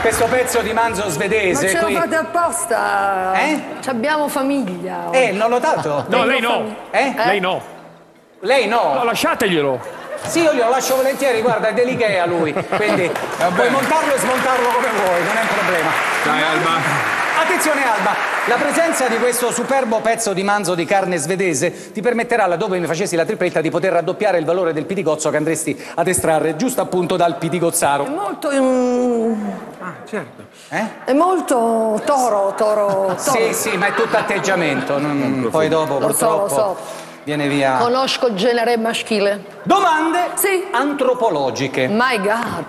questo pezzo di manzo svedese. Ma ce lo fate apposta? Eh? C'abbiamo famiglia. Oggi. Non l'ho dato? No, lei no. Lei no. Lei no. No, lasciateglielo. Sì, io glielo lascio volentieri, guarda, è dell'Ikea lui. Quindi puoi montarlo e smontarlo come vuoi, non è un problema. Dai, Alba. Attenzione Alba, la presenza di questo superbo pezzo di manzo di carne svedese ti permetterà, laddove mi facessi la tripletta, di poter raddoppiare il valore del pitigozzo che andresti ad estrarre giusto appunto dal pitigozzaro. È molto... Ah, certo. È molto toro. Sì, sì, ma è tutto atteggiamento. Poi dopo, purtroppo... Lo so. Viene via. Conosco il genere maschile. Domande antropologiche. My God.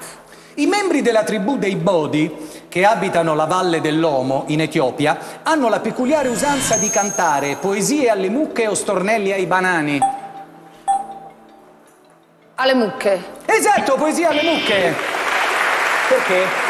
I membri della tribù dei Bodi, che abitano la Valle dell'Omo in Etiopia, hanno la peculiare usanza di cantare poesie alle mucche o stornelli ai banani. Alle mucche. Esatto, poesie alle mucche. Perché?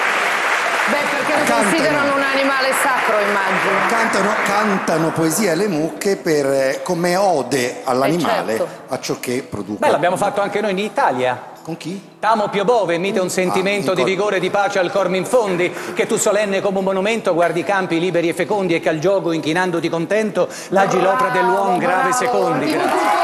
Beh, perché lo considerano un animale sacro, immagino. Cantano poesie alle mucche per, come ode all'animale, a ciò che producono. Beh, l'abbiamo fatto anche noi in Italia. Con chi? Tamo Pio Bove, mite un sentimento di vigore e di pace al cor m'infondi, che tu solenne come un monumento guardi i campi liberi e fecondi e che al giogo, inchinandoti contento, lagi l'opera dell'uomo grave secondi.